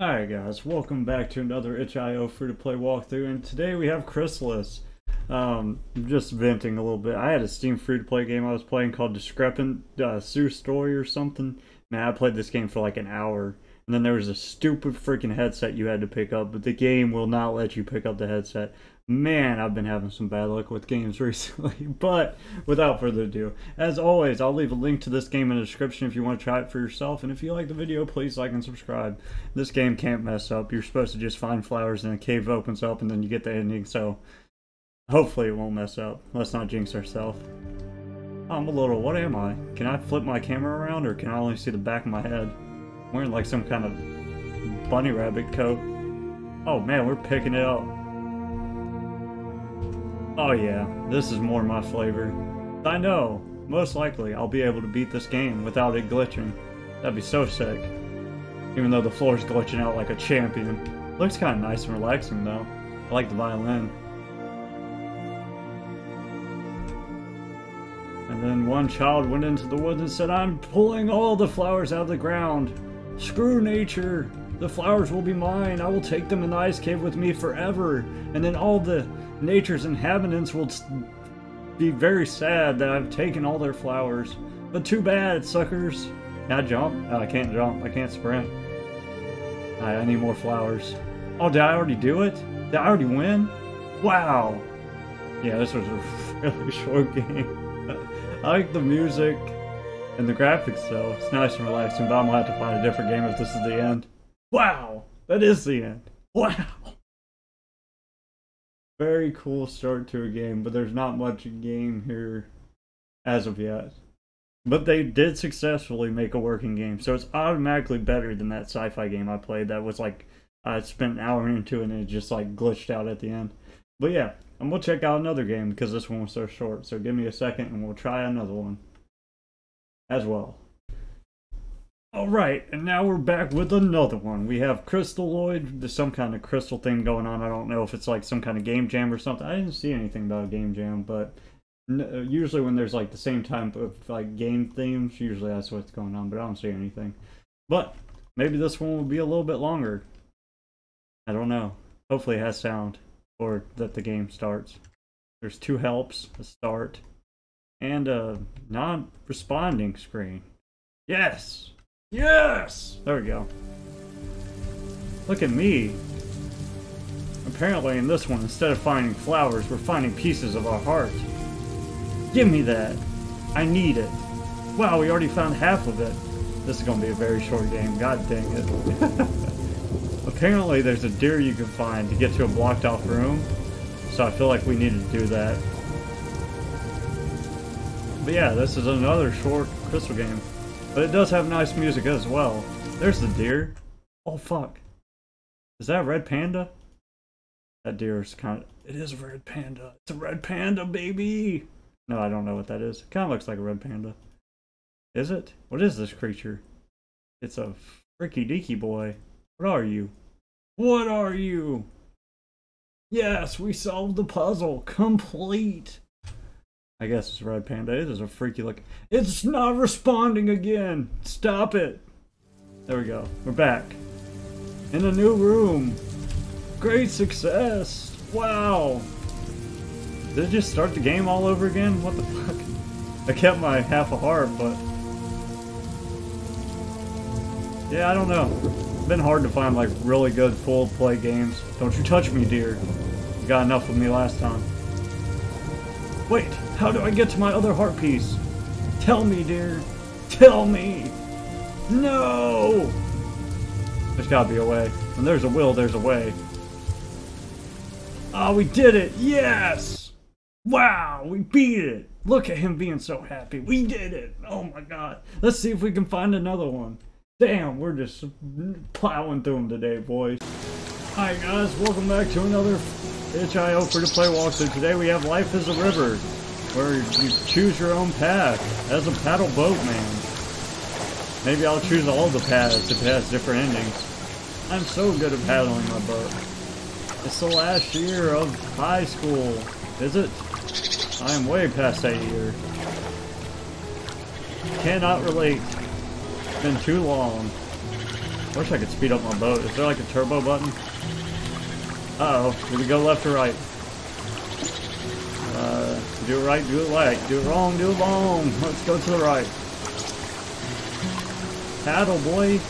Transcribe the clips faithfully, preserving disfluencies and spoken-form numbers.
Hi guys, welcome back to another itch dot i o free-to-play walkthrough, and today we have Crystallis. Um, just venting a little bit. I had a Steam free-to-play game I was playing called Discrepant, uh, Sue Story or something. Man, I played this game for like an hour, and then there was a stupid freaking headset you had to pick up, but the game will not let you pick up the headset. Man, I've been having some bad luck with games recently, but without further ado, as always, I'll leave a link to this game in the description if you want to try it for yourself, and if you like the video, please like and subscribe. This game can't mess up. You're supposed to just find flowers and a cave opens up and then you get the ending, so hopefully it won't mess up. Let's not jinx ourselves. I'm a little, what am I? Can I flip my camera around, or can I only see the back of my head? I'm wearing like some kind of bunny rabbit coat. Oh man, we're picking it up. Oh yeah, this is more my flavor. I know, most likely I'll be able to beat this game without it glitching. That'd be so sick. Even though the floor's glitching out like a champion. Looks kinda nice and relaxing though. I like the violin. And then one child went into the woods and said, "I'm pulling all the flowers out of the ground. Screw nature. The flowers will be mine. I will take them in the ice cave with me forever. And then all the nature's inhabitants will be very sad that I've taken all their flowers. But too bad, suckers." Can I jump? Oh, I can't jump. I can't sprint. Right, I need more flowers. Oh, did I already do it? Did I already win? Wow. Yeah, this was a really short game. I like the music and the graphics, though. It's nice and relaxing, but I'm going to have to find a different game if this is the end. Wow! That is the end. Wow! Very cool start to a game, but there's not much game here as of yet. But they did successfully make a working game, so it's automatically better than that sci-fi game I played that was like, I spent an hour into it and it just like glitched out at the end. But yeah, I'm gonna check out another game because this one was so short, so give me a second and we'll try another one as well. Alright, and now we're back with another one. We have Krystaloid. There's some kind of crystal thing going on. I don't know if it's like some kind of game jam or something. I didn't see anything about a game jam, but usually when there's like the same type of like game themes, usually that's what's going on, but I don't see anything. But maybe this one will be a little bit longer. I don't know. Hopefully it has sound, or that the game starts. There's two helps, a start, and a non-responding screen. Yes! Yes! There we go. Look at me. Apparently in this one, instead of finding flowers, we're finding pieces of our heart. Give me that. I need it. Wow, we already found half of it. This is going to be a very short game. God dang it. Apparently there's a deer you can find to get to a blocked off room. So I feel like we need to do that. But yeah, this is another short crystal game. But it does have nice music as well. There's the deer. Oh fuck. Is that a red panda? That deer is kind of... It is a red panda. It's a red panda, baby! No, I don't know what that is. It kind of looks like a red panda. Is it? What is this creature? It's a freaky deaky boy. What are you? What are you? Yes, we solved the puzzle. Complete! I guess it's a red panda. It is a freaky look. It's not responding again. Stop it. There we go. We're back. In a new room. Great success. Wow. Did it just start the game all over again? What the fuck? I kept my half a heart, but... Yeah, I don't know. It's been hard to find, like, really good full play games. Don't you touch me, dear. You got enough of me last time. Wait, how do I get to my other heart piece? Tell me, dear. Tell me. No! There's gotta be a way. When there's a will, there's a way. Ah, oh, we did it! Yes! Wow, we beat it! Look at him being so happy. We did it! Oh my god. Let's see if we can find another one. Damn, we're just plowing through them today, boys. Hi guys, welcome back to another itch dot i o free-to-play walkthrough. Today we have Life is a River, where you choose your own path as a paddle boat man. Maybe I'll choose all the paths if it has different endings. I'm so good at paddling my boat. It's the last year of high school, is it? I am way past that year. Cannot relate. It's been too long. I wish I could speed up my boat. Is there like a turbo button? Uh-oh. Did we go left or right? Uh, do it right, do it right. Do it wrong, do it long. Let's go to the right. Paddle, boy.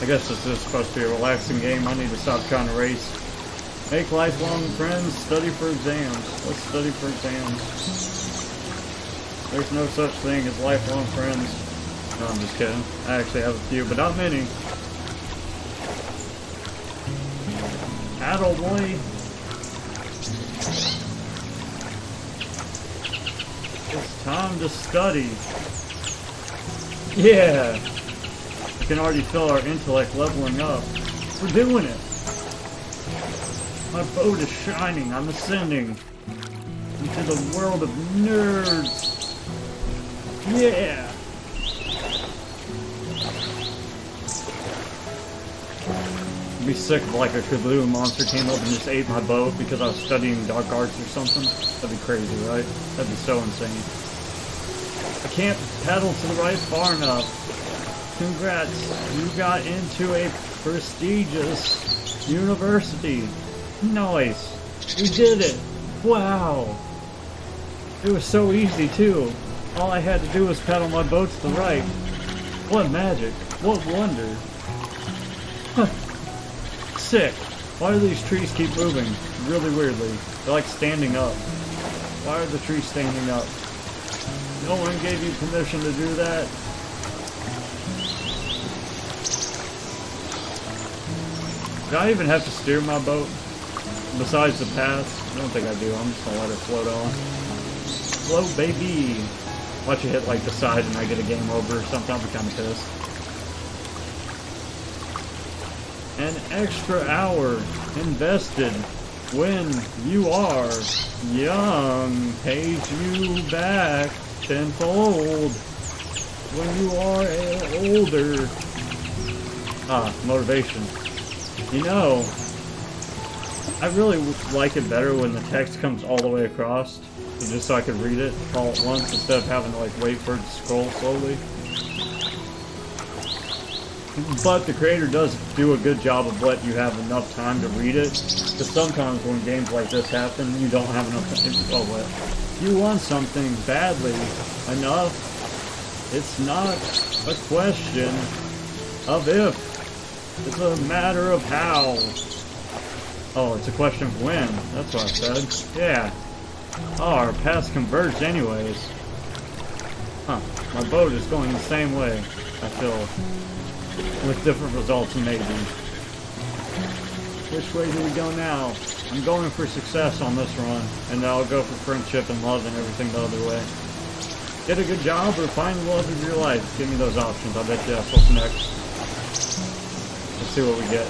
I guess this is supposed to be a relaxing game. I need to stop trying to race. Make lifelong friends, study for exams. Let's study for exams. There's no such thing as lifelong friends. No, I'm just kidding. I actually have a few, but not many. Paddle, boy. It's time to study. Yeah! I can already feel our intellect leveling up. We're doing it! My boat is shining. I'm ascending into the world of nerds. Yeah! I'd be sick if like a Cthulhu monster came up and just ate my boat because I was studying dark arts or something. That'd be crazy, right? That'd be so insane. I can't pedal to the right far enough. Congrats, you got into a prestigious university. Nice. You did it. Wow. It was so easy, too. All I had to do was pedal my boat to the right. What magic. What wonder. Huh. Sick. Why do these trees keep moving? Really weirdly. They're like standing up. Why are the trees standing up? No one gave you permission to do that. Do I even have to steer my boat? Besides the path? I don't think I do. I'm just gonna let it float on. Float, baby! Watch it hit like the side and I get a game over or something. I'll be kinda pissed. An extra hour invested. When you are young, pays you back tenfold. When you are older, ah, motivation. You know, I really like it better when the text comes all the way across, just so I could read it all at once instead of having to like wait for it to scroll slowly. But the creator does do a good job of letting you have enough time to read it. Because sometimes when games like this happen, you don't have enough time to go with. You want something badly enough. It's not a question of if. It's a matter of how. Oh, it's a question of when. That's what I said. Yeah. Oh, our paths converged anyways. Huh. My boat is going the same way, I feel. With different results, maybe. Which way do we go now? I'm going for success on this run, and I'll go for friendship and love and everything the other way. Get a good job or find the love of your life. Give me those options. I bet you that's what's next. Let's see what we get.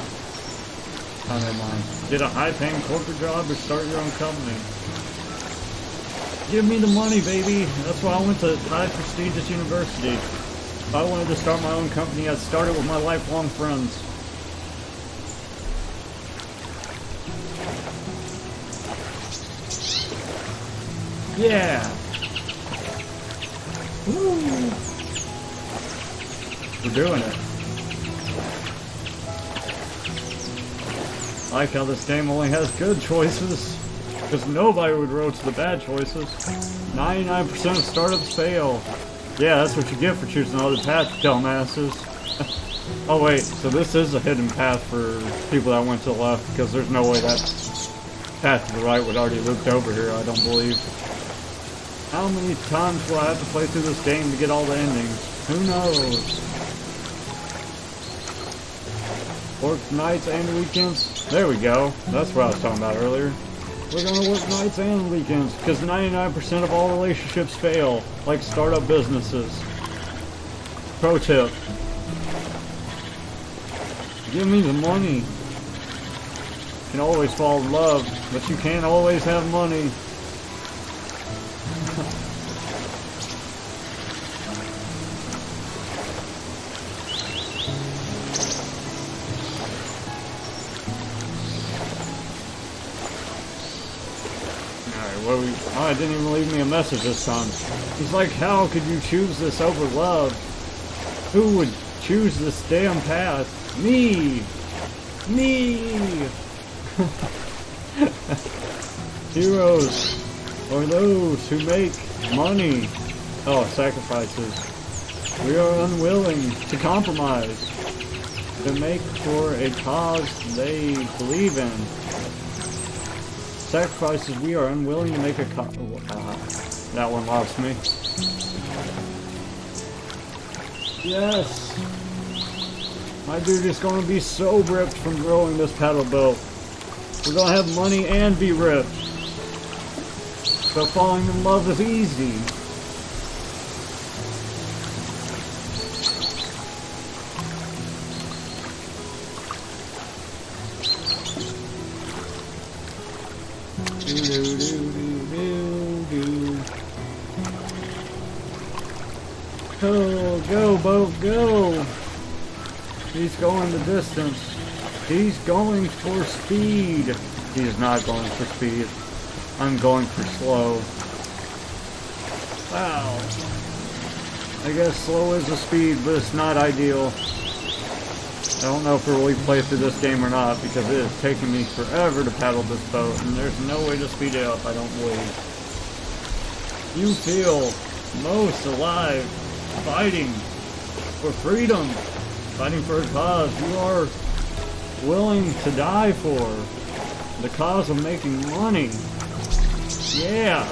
Oh, never mind. Get a high-paying corporate job or start your own company. Give me the money, baby. That's why I went to high prestigious university. If I wanted to start my own company, I'd start it with my lifelong friends. Yeah! Woo! We're doing it. I like how this game only has good choices, because nobody would roll to the bad choices. ninety-nine percent of startups fail. Yeah, that's what you get for choosing another path, dumbasses. Oh wait, so this is a hidden path for people that went to the left, because there's no way that path to the right would already looped over here, I don't believe. How many times will I have to play through this game to get all the endings? Who knows? Work nights and weekends? There we go. That's what I was talking about earlier. We're gonna work nights and weekends, because ninety-nine percent of all relationships fail, like startup businesses. Pro tip. Give me the money. You can always fall in love, but you can't always have money. Oh, it didn't even leave me a message this time. He's like, how could you choose this over love? Who would choose this damn path? Me! Me! Heroes, or those who make money. Oh, sacrifices. We are unwilling to compromise, to make for a cause they believe in. Sacrifices we are unwilling to make a cause. Uh, that one lost me. Yes! My dude is going to be so ripped from growing this paddle belt. We're going to have money and be ripped. So falling in love is easy. Oh, go, boat, go! He's going the distance. He's going for speed. He is not going for speed. I'm going for slow. Wow. I guess slow is a speed, but it's not ideal. I don't know if we'll really play through this game or not, because it is taking me forever to paddle this boat, and there's no way to speed it up, I don't believe. You feel most alive. Fighting for freedom, fighting for a cause you are willing to die for, the cause of making money. Yeah.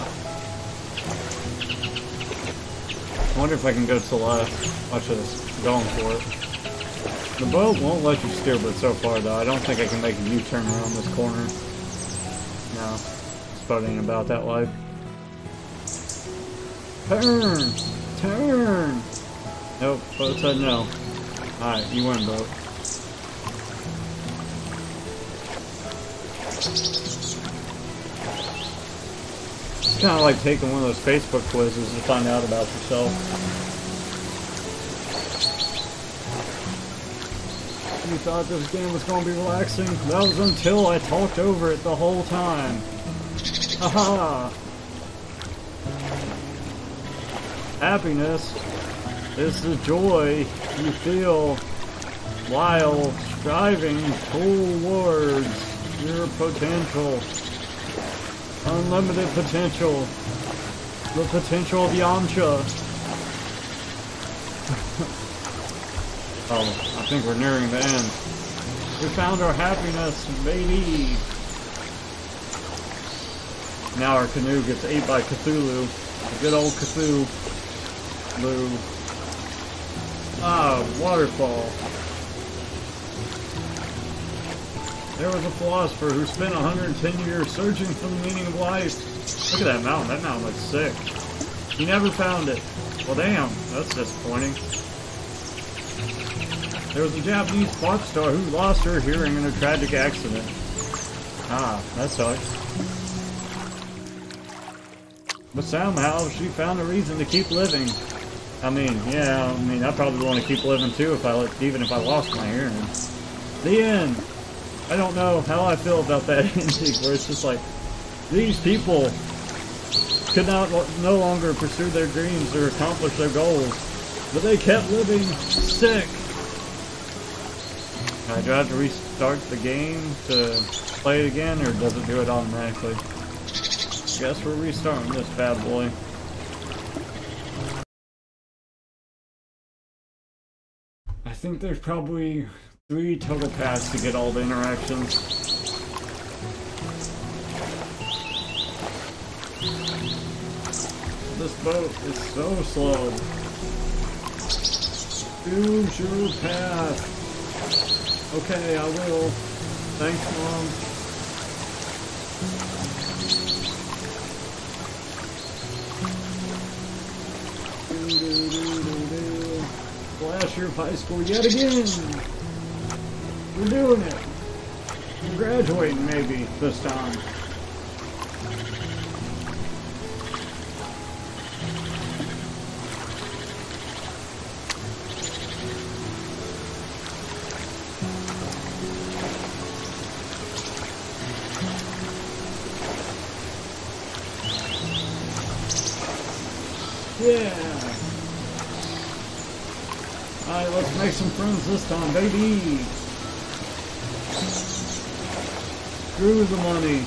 I wonder if I can go to the left. Watch this, going for it. The boat won't let you steerboard so far though. I don't think I can make a U-turn around this corner. No, this boat ain't about that life. Turn. Turn! Nope, boat said no. Alright, you win, boat. It's kind of like taking one of those Facebook quizzes to find out about yourself. You thought this game was going to be relaxing? That was until I talked over it the whole time. Haha! Happiness is the joy you feel while striving towards your potential. Unlimited potential. The potential of Yamcha. Oh, I think we're nearing the end. We found our happiness, baby. Now our canoe gets ate by Cthulhu. The good old Cthulhu. Blue. Ah, waterfall. There was a philosopher who spent one hundred ten years searching for the meaning of life. Look at that mountain. That mountain looks sick. He never found it. Well, damn. That's disappointing. There was a Japanese pop star who lost her hearing in a tragic accident. Ah, that sucks. But somehow she found a reason to keep living. I mean, yeah, I mean, I probably want to keep living too, if I even if I lost my hearing. The end. I don't know how I feel about that ending, where it's just like these people could not no longer pursue their dreams or accomplish their goals, but they kept living. Sick. I do I have to restart the game to play it again, or does it do it automatically? Guess we're restarting this bad boy. I think there's probably three total paths to get all the interactions. This boat is so slow. Choose your path. Okay, I will. Thanks, Mom. Flash your bicycle yet again! We're doing it! We're graduating maybe this time. Let's make some friends this time, baby! Screw the money!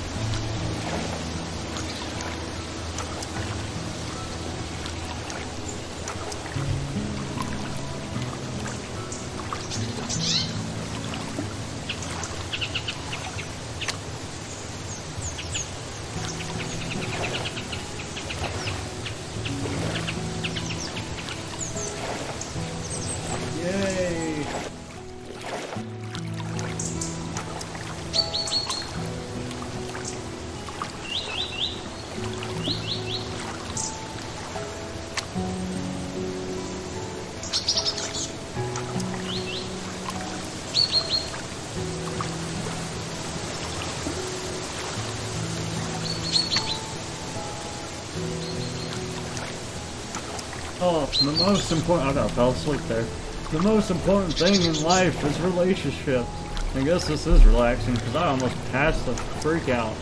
The most important, I fell asleep there. The most important thing in life is relationships. I guess this is relaxing because I almost passed the freak out.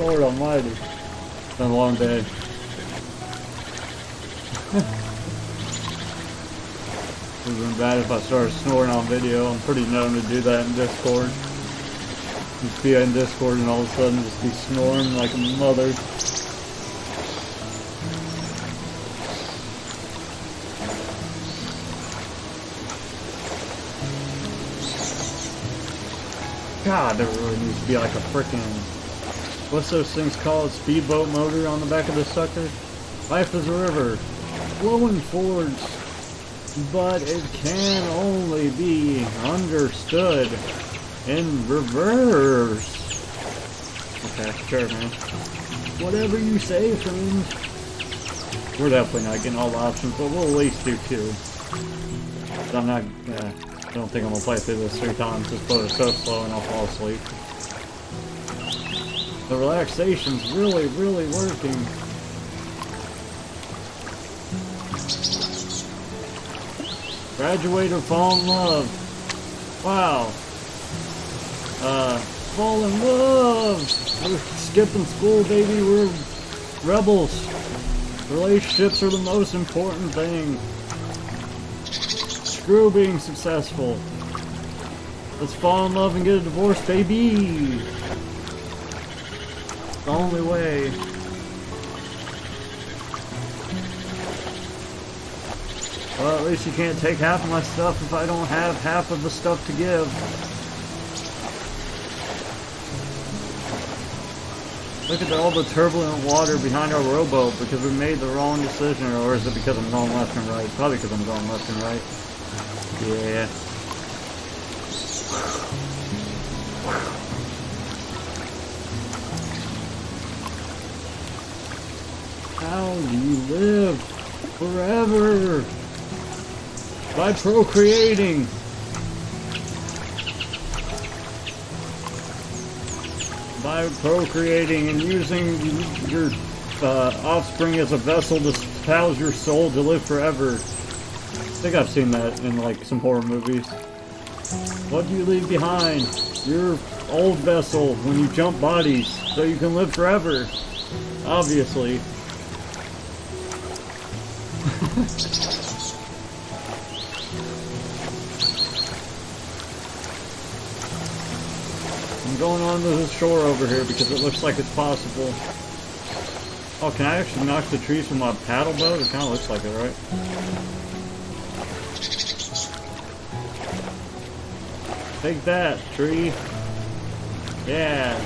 Lord Almighty. It's been a long day. It would have been bad if I started snoring on video. I'm pretty known to do that in Discord. Just be in Discord and all of a sudden just be snoring like a mother. God, there really needs to be like a freaking, what's those things called? Speedboat motor on the back of this sucker? Life is a river, flowing forwards, but it can only be understood in reverse. Okay, sure, man. Whatever you say, friend. We're definitely not getting all the options, but we'll at least do two. So I'm not, uh, I don't think I'm gonna play through this three times. This boat is so slow and I'll fall asleep. The relaxation's really, really working. Graduate or fall in love. Wow. Uh, fall in love. We're skipping school, baby. We're rebels. Relationships are the most important thing. Screw being successful. Let's fall in love and get a divorce, baby. It's the only way. Well, at least you can't take half of my stuff if I don't have half of the stuff to give. Look at all the turbulent water behind our rowboat because we made the wrong decision, or is it because I'm going left and right? Probably because I'm going left and right. Yeah. How do you live forever? By procreating. By procreating and using your uh, offspring as a vessel to house your soul to live forever. I think I've seen that in like some horror movies. What do you leave behind? Your old vessel when you jump bodies so you can live forever. Obviously. I'm going on to the shore over here because it looks like it's possible. Oh, can I actually knock the trees from my paddle boat? It kind of looks like it, right? Take that, tree. Yeah.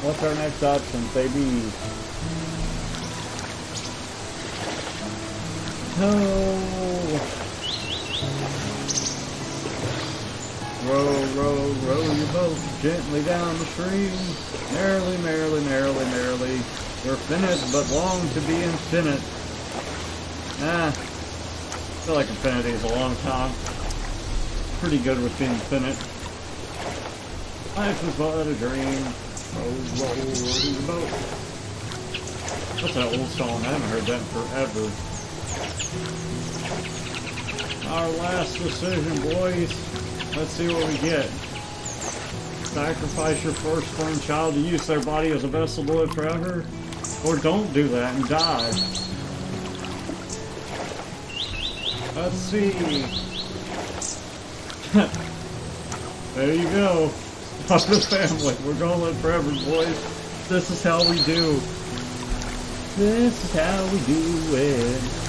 What's our next option, baby? Oh. Row, row, row your boat gently down the stream. Merrily, merrily, merrily, merrily. We're finite, but long to be infinite. Nah, I feel like infinity is a long time. Pretty good with being infinite. Life is but a dream. Oh, roll, roll, roll. That's that old song. I haven't heard that in forever. Our last decision, boys. Let's see what we get. Sacrifice your firstborn child to use their body as a vessel to live forever? Or don't do that and die. Let's see. There you go. Talk to the family. We're gonna live forever, boys. This is how we do. This is how we do it.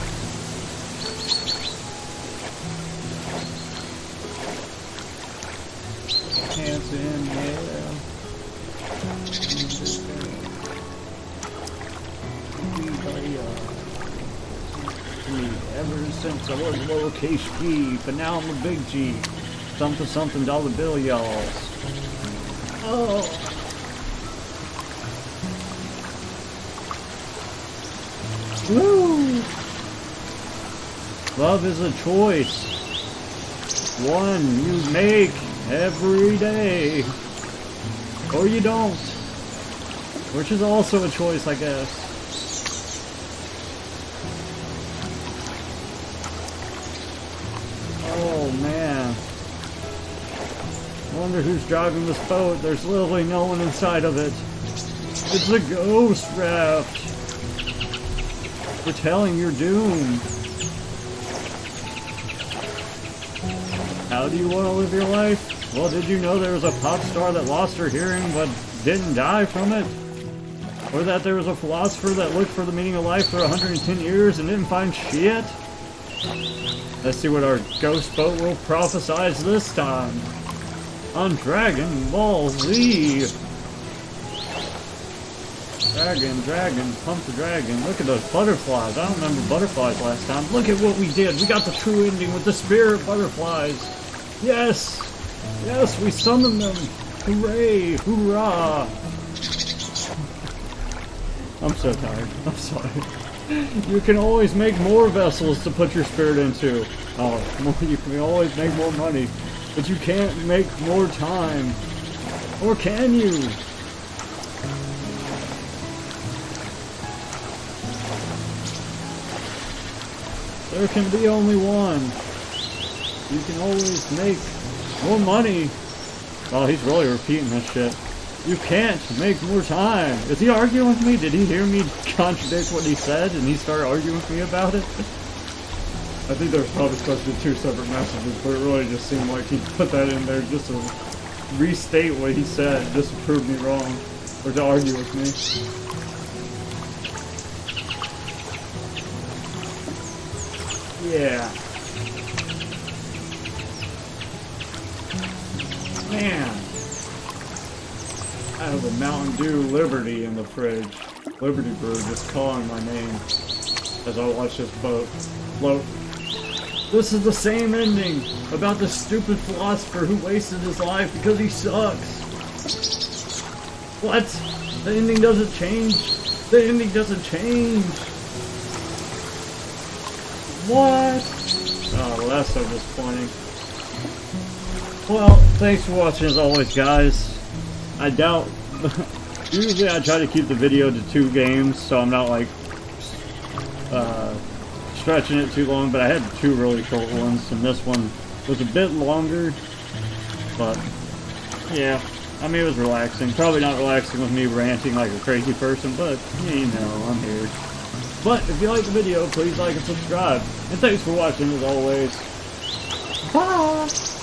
Hands in, yeah. Anybody, uh, ever since I was lowercase G, but now I'm a big G. Something, something, dollar bill, y'all. Oh. Woo! Love is a choice. One you make every day. Or you don't. Which is also a choice, I guess. Oh, man. I wonder who's driving this boat. There's literally no one inside of it. It's a ghost raft. Foretelling your doom. How do you want to live your life? Well, did you know there was a pop star that lost her hearing but didn't die from it? Or that there was a philosopher that looked for the meaning of life for one hundred ten years and didn't find shit? Let's see what our ghost boat will prophesize this time. On Dragon Ball Z. Dragon, dragon, pump the dragon. Look at those butterflies. I don't remember butterflies last time. Look at what we did. We got the true ending with the spirit butterflies. Yes! Yes, we summoned them. Hooray! Hoorah! I'm so tired. I'm sorry. You can always make more vessels to put your spirit into. Oh, you can always make more money. But you can't make more time. Or can you? There can be only one. You can always make more money. Oh, he's really repeating this shit. You can't make more time. Is he arguing with me? Did he hear me contradict what he said and he started arguing with me about it? I think there was probably supposed to be two separate messages, but it really just seemed like he put that in there just to restate what he said, just to prove me wrong, or to argue with me. Yeah. Man. I have a Mountain Dew Liberty in the fridge. Liberty Brew just calling my name as I watch this boat float. This is the same ending about the stupid philosopher who wasted his life because he sucks. What? The ending doesn't change. The ending doesn't change. What? Oh, well, that's so disappointing. Well, thanks for watching as always, guys. I doubt... Usually I try to keep the video to two games, so I'm not, like, uh, stretching it too long, but I had two really short ones, and this one was a bit longer, but, yeah. I mean, it was relaxing. Probably not relaxing with me ranting like a crazy person, but, you know, I'm here. But if you like the video, please like and subscribe. And thanks for watching as always. Bye!